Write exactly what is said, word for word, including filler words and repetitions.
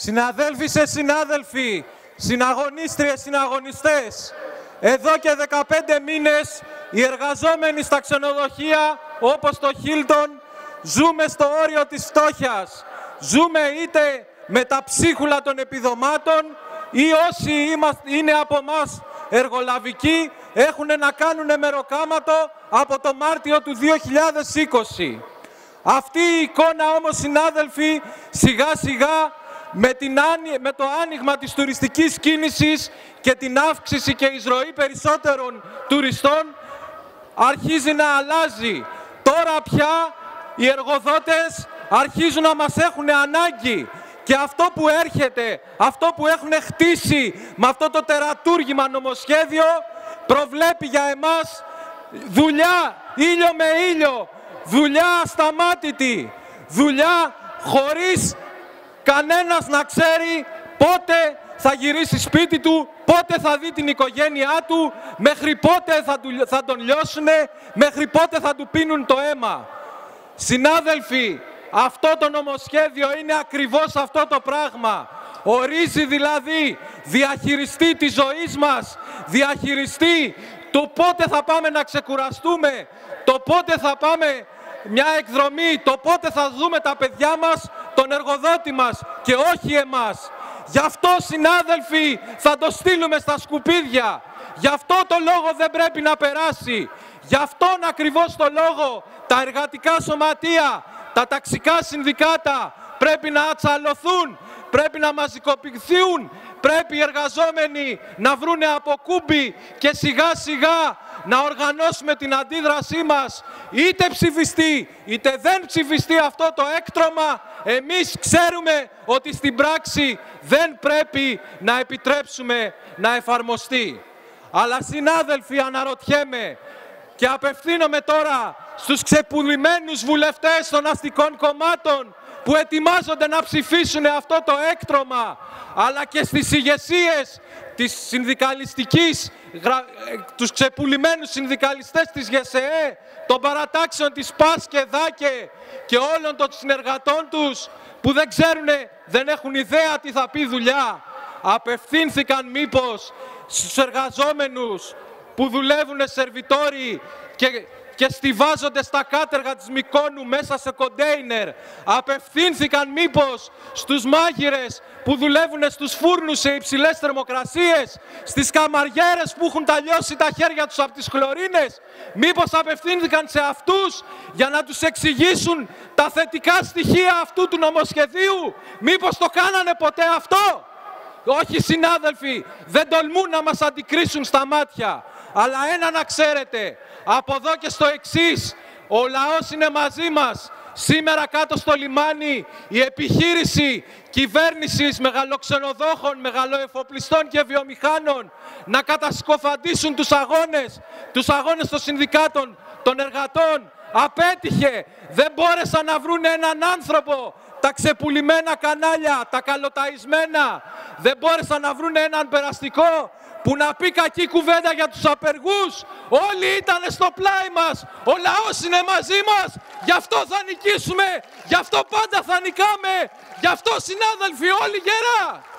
Συναδέλφισες, συνάδελφοι, συναγωνίστριες, συναγωνιστές, εδώ και δεκαπέντε μήνες οι εργαζόμενοι στα ξενοδοχεία, όπως το Hilton, ζούμε στο όριο της φτώχειας. Ζούμε είτε με τα ψίχουλα των επιδομάτων ή όσοι είμαστε, είναι από εμάς εργολαβικοί, έχουν να κάνουν μεροκάματο από το Μάρτιο του δύο χιλιάδες είκοσι. Αυτή η εικόνα όμως, συνάδελφοι, σιγά σιγά με, την, με το άνοιγμα της τουριστικής κίνησης και την αύξηση και εισρωή περισσότερων τουριστών αρχίζει να αλλάζει. Τώρα πια οι εργοδότες αρχίζουν να μας έχουν ανάγκη. Και αυτό που έρχεται, αυτό που έχουν χτίσει με αυτό το τερατούργημα νομοσχέδιο, προβλέπει για εμάς δουλειά ήλιο με ήλιο, δουλειά ασταμάτητη, δουλειά χωρίς κανένας να ξέρει πότε θα γυρίσει σπίτι του, πότε θα δει την οικογένειά του, μέχρι πότε θα, του, θα τον λιώσουνε, μέχρι πότε θα του πίνουν το αίμα. Συνάδελφοι, αυτό το νομοσχέδιο είναι ακριβώς αυτό το πράγμα. Ορίζει δηλαδή διαχειριστή της ζωής μας, διαχειριστή το πότε θα πάμε να ξεκουραστούμε, το πότε θα πάμε μια εκδρομή, το πότε θα δούμε τα παιδιά μας, τον εργοδότη μας και όχι εμάς. Γι' αυτό, συνάδελφοι, θα το στείλουμε στα σκουπίδια. Γι' αυτό το λόγο δεν πρέπει να περάσει. Γι' αυτόν ακριβώς το λόγο τα εργατικά σωματεία, τα ταξικά συνδικάτα πρέπει να ατσαλωθούν, πρέπει να μαζικοποιηθούν, πρέπει οι εργαζόμενοι να βρούνε από κούμπι και σιγά σιγά να οργανώσουμε την αντίδρασή μας. Είτε ψηφιστεί είτε δεν ψηφιστεί αυτό το έκτρωμα, εμείς ξέρουμε ότι στην πράξη δεν πρέπει να επιτρέψουμε να εφαρμοστεί. Αλλά, συνάδελφοι, αναρωτιέμαι και απευθύνομαι τώρα στους ξεπουλημένους βουλευτές των αστικών κομμάτων που ετοιμάζονται να ψηφίσουν αυτό το έκτρωμα, αλλά και στις ηγεσίες της συνδικαλιστικής, τους ξεπουλημένους συνδικαλιστές της ΓΕΣΕΕ, των παρατάξεων της ΠΑΣΚΕ, ΔΑΚΕ και όλων των συνεργατών τους που δεν ξέρουν, δεν έχουν ιδέα τι θα πει δουλειά. Απευθύνθηκαν μήπως στους εργαζόμενους που δουλεύουν σερβιτόροι και, και στιβάζονται στα κάτεργα της Μυκόνου μέσα σε κοντέινερ. Απευθύνθηκαν μήπως στους μάγειρες που δουλεύουν στους φούρνους σε υψηλές θερμοκρασίες, στις καμαριέρες που έχουν ταλιώσει τα χέρια τους από τις χλωρίνες. Μήπως απευθύνθηκαν σε αυτούς για να τους εξηγήσουν τα θετικά στοιχεία αυτού του νομοσχεδίου. Μήπως το κάνανε ποτέ αυτό? Όχι, συνάδελφοι, δεν τολμούν να μας αντικρίσουν στα μάτια. Αλλά ένα να ξέρετε, από εδώ και στο εξής, ο λαός είναι μαζί μας. Σήμερα κάτω στο λιμάνι η επιχείρηση κυβέρνησης μεγαλοξενοδόχων, μεγαλοεφοπλιστών και βιομηχάνων να κατασκοφαντήσουν τους αγώνες, τους αγώνες των συνδικάτων, των εργατών. Απέτυχε, δεν μπόρεσαν να βρουν έναν άνθρωπο. Τα ξεπουλημένα κανάλια, τα καλοταϊσμένα, δεν μπόρεσαν να βρουν έναν περαστικό που να πει κακή κουβέντα για τους απεργούς. Όλοι ήταν στο πλάι μας, ο λαός είναι μαζί μας, γι' αυτό θα νικήσουμε, γι' αυτό πάντα θα νικάμε, γι' αυτό, συνάδελφοι, όλοι γερά!